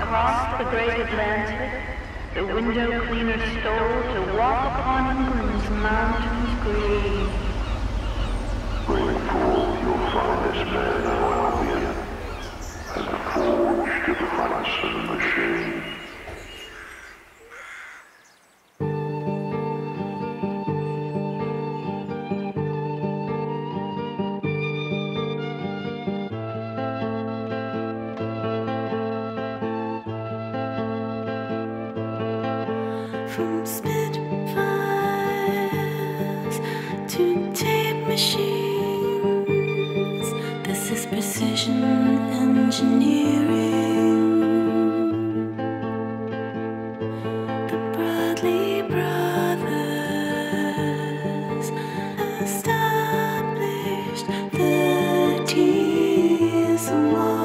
Across the great Atlantic, the window cleaner stole to walk upon England's mountains green. Brave fool, you'll find this man now Albion, and forged to the furnace and the machine. From Spitfires to tape machines, this is precision engineering. The Bradley Brothers established 30 years more.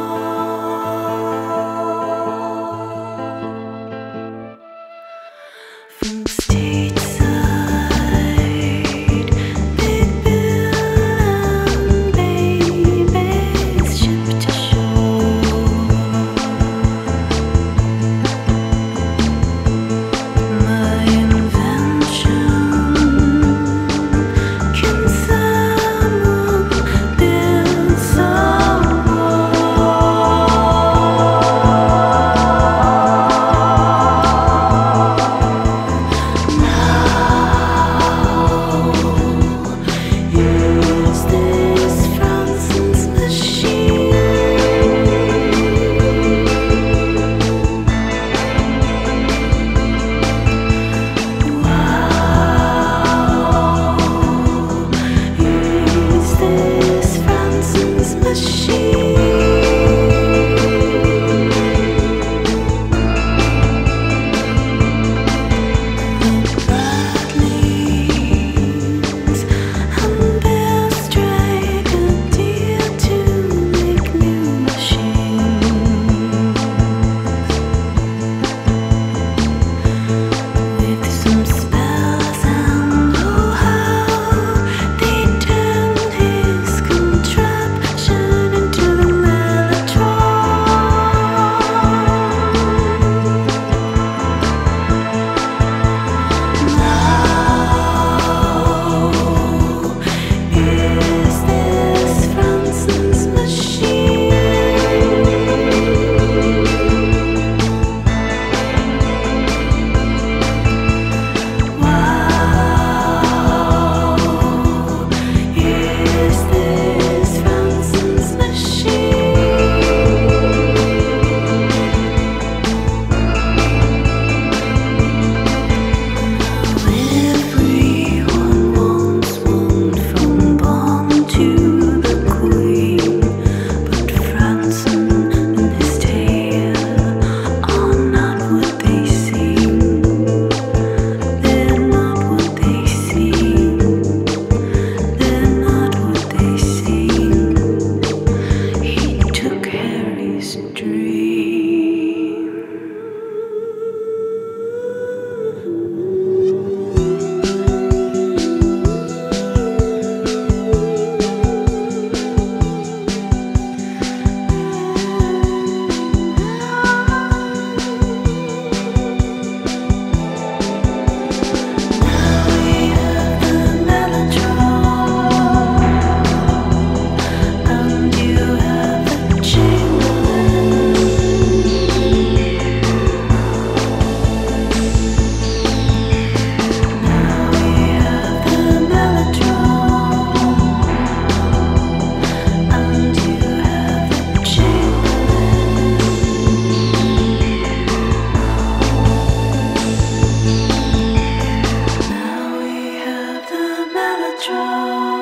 Draw.